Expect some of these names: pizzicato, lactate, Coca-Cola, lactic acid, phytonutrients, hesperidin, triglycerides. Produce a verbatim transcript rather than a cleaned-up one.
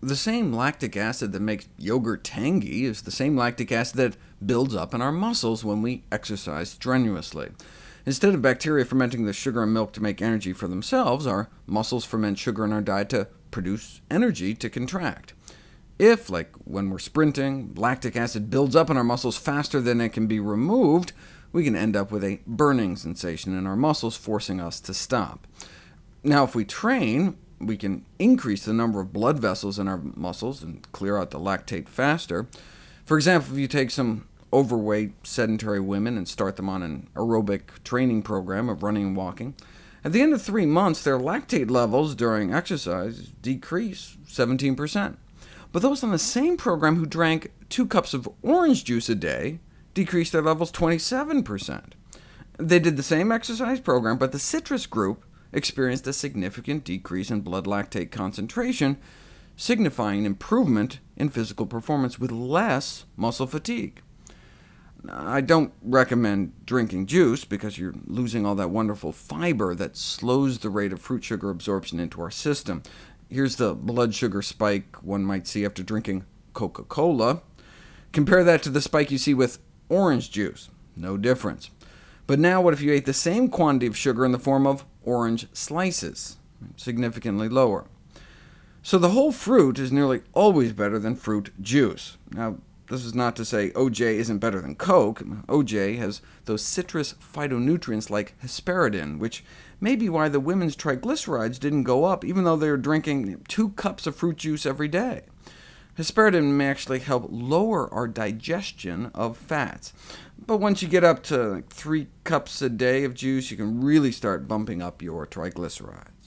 The same lactic acid that makes yogurt tangy is the same lactic acid that builds up in our muscles when we exercise strenuously. Instead of bacteria fermenting the sugar in milk to make energy for themselves, our muscles ferment sugar in our diet to produce energy to contract. If, like when we're sprinting, lactic acid builds up in our muscles faster than it can be removed, we can end up with a burning sensation in our muscles, forcing us to stop. Now, if we train, we can increase the number of blood vessels in our muscles and clear out the lactate faster. For example, if you take some overweight, sedentary women and start them on an aerobic training program of running and walking, at the end of three months, their lactate levels during exercise decrease seventeen percent. But those on the same program who drank two cups of orange juice a day decreased their levels twenty-seven percent. They did the same exercise program, but the citrus group experienced a significant decrease in blood lactate concentration, signifying improvement in physical performance with less muscle fatigue. I don't recommend drinking juice, because you're losing all that wonderful fiber that slows the rate of fruit sugar absorption into our system. Here's the blood sugar spike one might see after drinking Coca-Cola. Compare that to the spike you see with orange juice. No difference. But now what if you ate the same quantity of sugar in the form of orange slices? Significantly lower. So the whole fruit is nearly always better than fruit juice. Now, this is not to say O J isn't better than Coke. O J has those citrus phytonutrients like hesperidin, which may be why the women's triglycerides didn't go up, even though they were drinking two cups of fruit juice every day. Hesperidin may actually help lower our digestion of fats. But once you get up to three cups a day of juice, you can really start bumping up your triglycerides.